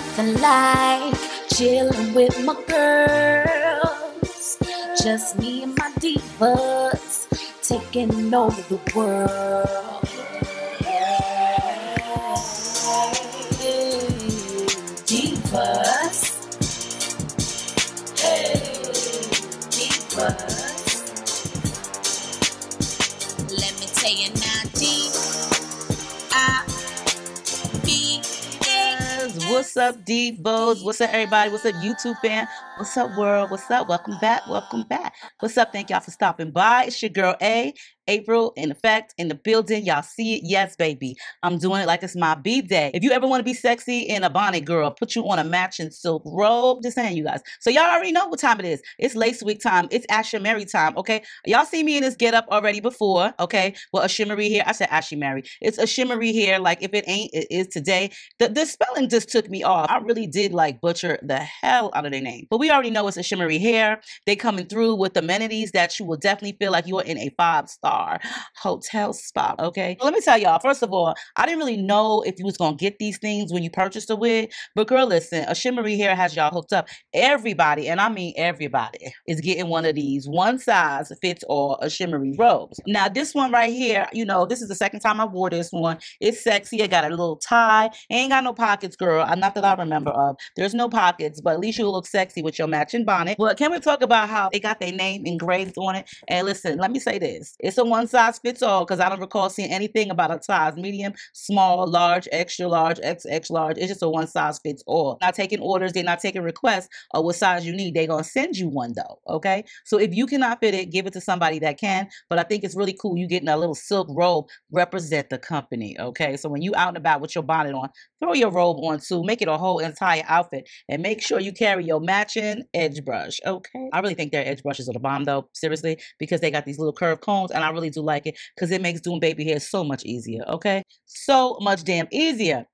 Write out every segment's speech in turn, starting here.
nothing like chilling with my girls. Just me and my divas taking over the world. Divas. Hey, divas. Let me tell you now, divas. What's up, divas? What's up, everybody? What's up, YouTube fan? What's up, world? What's up? Welcome back. Welcome back. What's up? Thank y'all for stopping by. It's your girl April, in effect, in the building. Y'all see it? Yes, baby. I'm doing it like it's my B-day. If you ever want to be sexy in a bonnet, girl, put you on a matching silk robe. Just saying, you guys. So y'all already know what time it is. It's lace week time. It's Ashimary time, okay? Y'all see me in this get-up already before, okay? Well, Ashimary hair. I said Ashimary. It's Ashimary hair. Like, if it ain't, it is today. The spelling just took me off. I really did, like, butcher the hell out of their name. But we already know it's Ashimary hair. They coming through with amenities that you will definitely feel like you are in a 5-star hotel spa, okay? Let me tell y'all, first of all, I didn't really know if you was gonna get these things when you purchased a wig, but girl, listen, Ashimary Hair has y'all hooked up. Everybody, and I mean everybody, is getting one of these one size fits all Ashimary robes. Now, this one right here, you know, this is the second time I wore this one. It's sexy. I got a little tie. It ain't got no pockets, girl. Not that I remember of. There's no pockets, but at least you look sexy with your matching bonnet. Well, can we talk about how they got their name engraved on it? And listen, let me say this. It's a one size fits all, because I don't recall seeing anything about a size medium, small, large, extra large, XX large. It's just a one size fits all. Not taking orders, they're not taking requests of what size you need. They're gonna send you one though, okay? So if you cannot fit it, give it to somebody that can. But I think it's really cool you getting a little silk robe. Represent the company, okay? So when you out and about with your bonnet on, throw your robe on too. Make it a whole entire outfit, and make sure you carry your matching edge brush, okay? I really think their edge brushes are the bomb though, seriously, because they got these little curved combs, and I really do like it because it makes doing baby hair so much easier, okay? So much damn easier.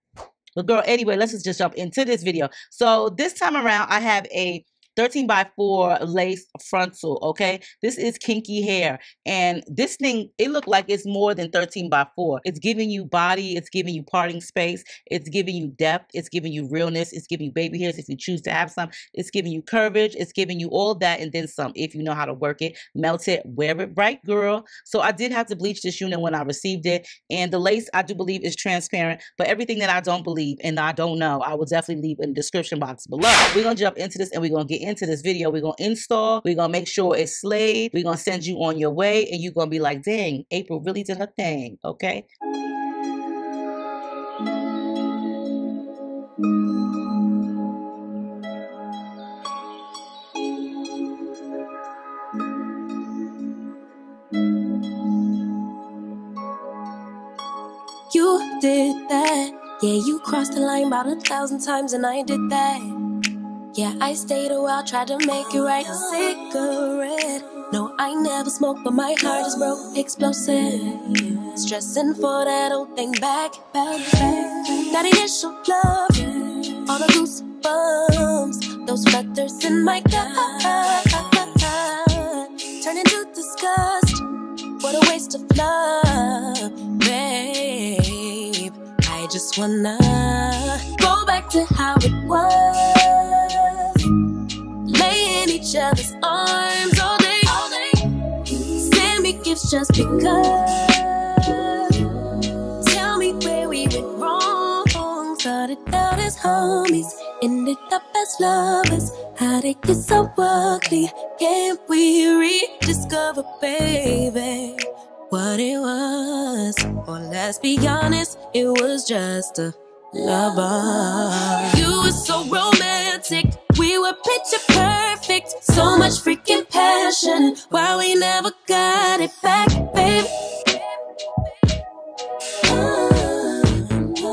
But girl, anyway, let's just jump into this video. So this time around, I have a 13x4 lace frontal, okay? This is kinky hair, and this thing, it looked like it's more than 13x4. It's giving you body, it's giving you parting space, it's giving you depth, it's giving you realness, it's giving you baby hairs if you choose to have some, it's giving you curvage, it's giving you all that and then some if you know how to work it, melt it, wear it right, girl. So I did have to bleach this unit when I received it, and the lace, I do believe, is transparent, but everything that I don't believe and I don't know, I will definitely leave in the description box below. We're gonna jump into this, and we're gonna get into this video. We're gonna install, we're gonna make sure it's slayed, we're gonna send you on your way, and you're gonna be like, dang, April really did her thing, okay? You did that, yeah, you crossed the line about 1,000 times, and I did that. Yeah, I stayed a while, tried to make it right. A cigarette. No, I never smoke, but my heart is broke, explosive. Stressing for that old thing back. That initial love, all the goosebumps, those feathers in my gut, turn into disgust. What a waste of love, babe. I just wanna go back to how it was. Each other's arms all day. Sammy gives just because. Tell me where we went wrong. Started out as homies, ended up as lovers. How'd it get so ugly? Can't we rediscover, baby, what it was? Or let's be honest, it was just a lover. You were so romantic, we were picture perfect. So much freaking passion, why we never got it back, baby?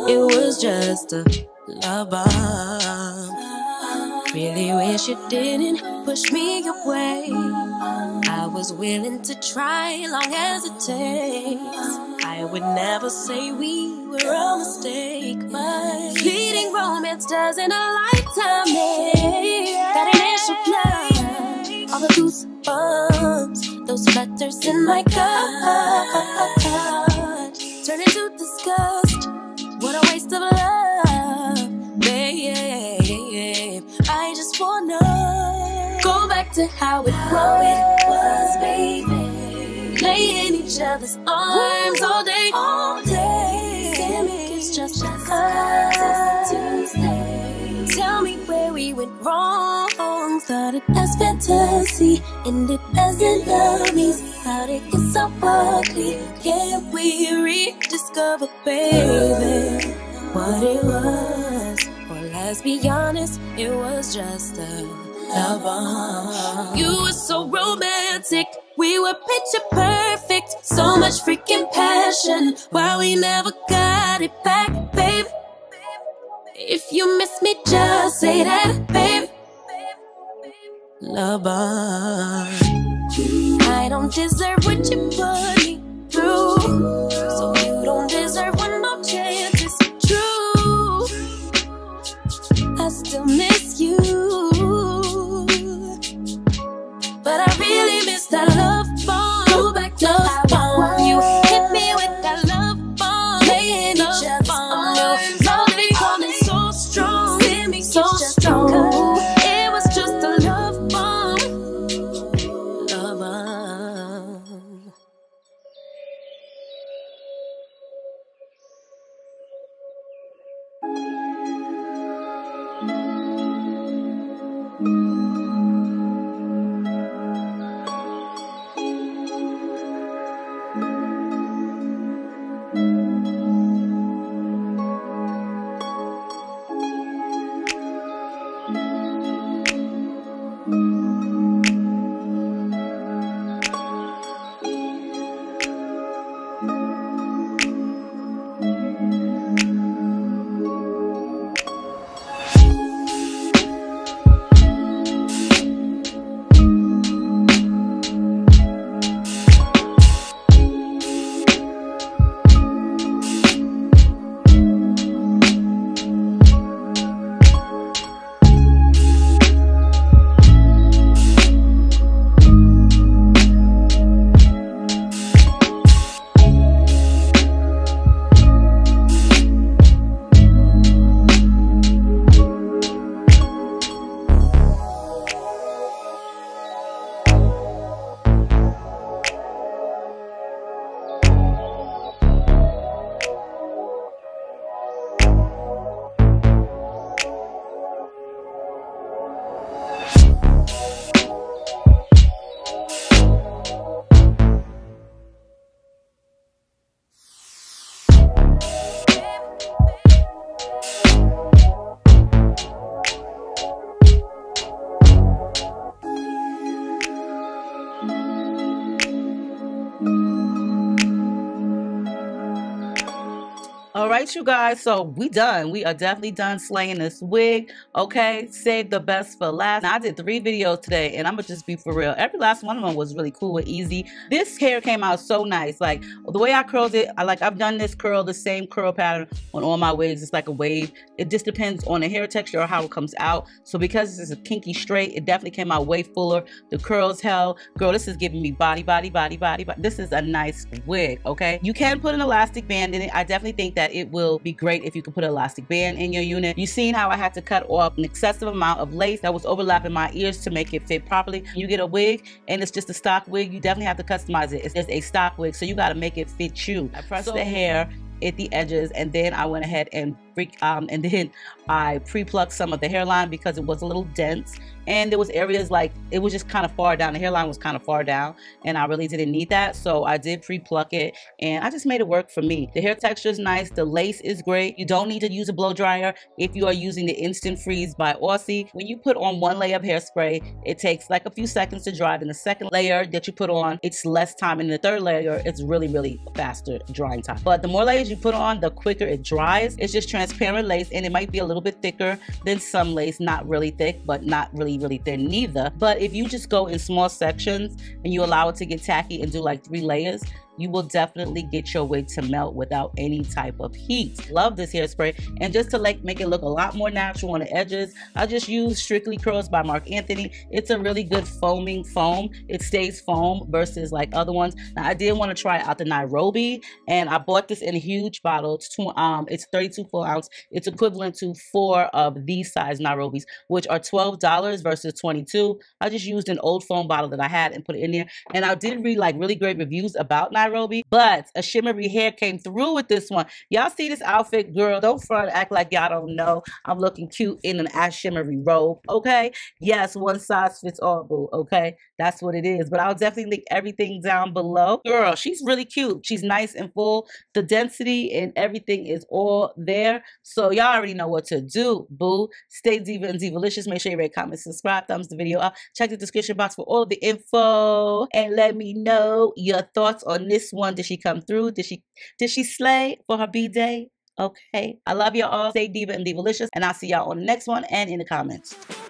It was just a love bomb. Really wish you didn't push me away. I was willing to try, long as it takes. I would never say we were a mistake, but fleeting romance doesn't a lifetime make. That initial play, all the goosebumps, those feathers in my gut, turn into disgust. What a waste of love, babe. to how it was, baby. Playing each other's arms all day, all day. Sammy, it's just because it's Tuesday. Tell me where we went wrong. Started as fantasy, ended as in dummies. How did it get so ugly? Can we rediscover, baby, what it was? Well, let's be honest, it was just a love bomb. You were so romantic, we were picture perfect. So much freaking passion, why we never got it back, babe? If you miss me, just say that, babe. Love on. I don't deserve what you put me through, so you don't deserve one more chance. It's true, I still miss you, but I really miss that love bomb. Go back to love bomb. You hit me with that love bomb. Playing each other's arms all day, calling so strong, so strong. It was just a love. You guys, so we done. We are definitely done slaying this wig. Okay, save the best for last. Now, I did 3 videos today, and I'm gonna just be for real. Every last one of them was really cool and easy. This hair came out so nice. Like the way I curled it, I've done this curl, the same curl pattern on all my wigs. It's like a wave. It just depends on the hair texture or how it comes out. So because this is a kinky straight, it definitely came out way fuller. The curls held. Girl, this is giving me body. This is a nice wig. Okay, you can put an elastic band in it. I definitely think that it will be great if you can put an elastic band in your unit. You seen how I had to cut off an excessive amount of lace that was overlapping my ears to make it fit properly. You get a wig and it's just a stock wig, you definitely have to customize it. It's just a stock wig, so you got to make it fit you. I pressed the hair at the edges, and then I went ahead and then I pre-plucked some of the hairline because it was a little dense, and there was areas like it was just kind of far down. The hairline was kind of far down, and I really didn't need that, so I did pre-pluck it, and I just made it work for me. The hair texture is nice. The lace is great. You don't need to use a blow dryer if you are using the Instant Freeze by Aussie. When you put on one layer of hairspray, it takes like a few seconds to dry. Then the second layer that you put on, it's less time, and the third layer, it's really faster drying time. But the more layers you put on, the quicker it dries. It's just transparent lace, and it might be a little bit thicker than some lace, not really thick but not really thin neither. But if you just go in small sections and you allow it to get tacky and do like 3 layers, you will definitely get your wig to melt without any type of heat. Love this hairspray. And just to like make it look a lot more natural on the edges, I just use Strictly Curls by Marc Anthony. It's a really good foaming foam. It stays foam versus like other ones. Now I did want to try out the Nairobi, and I bought this in a huge bottle. It's 32 full ounce. It's equivalent to 4 of these size Nairobis, which are $12 versus $22. I just used an old foam bottle that I had and put it in there. And I did read like really great reviews about Nairobi, but Ashimary Hair came through with this one. Y'all see this outfit, girl? Don't front, act like y'all don't know. I'm looking cute in an Ashimary robe, okay? Yes, one size fits all, boo, okay? That's what it is. But I'll definitely link everything down below. Girl, she's really cute. She's nice and full. The density and everything is all there. So y'all already know what to do, boo. Stay diva and divalicious. Make sure you rate, comment, subscribe, thumbs the video up. Check the description box for all the info, and let me know your thoughts on this one. Did she come through? Did she slay for her B-day? Okay. I love y'all all. Stay diva and divalicious, and I'll see y'all on the next one and in the comments.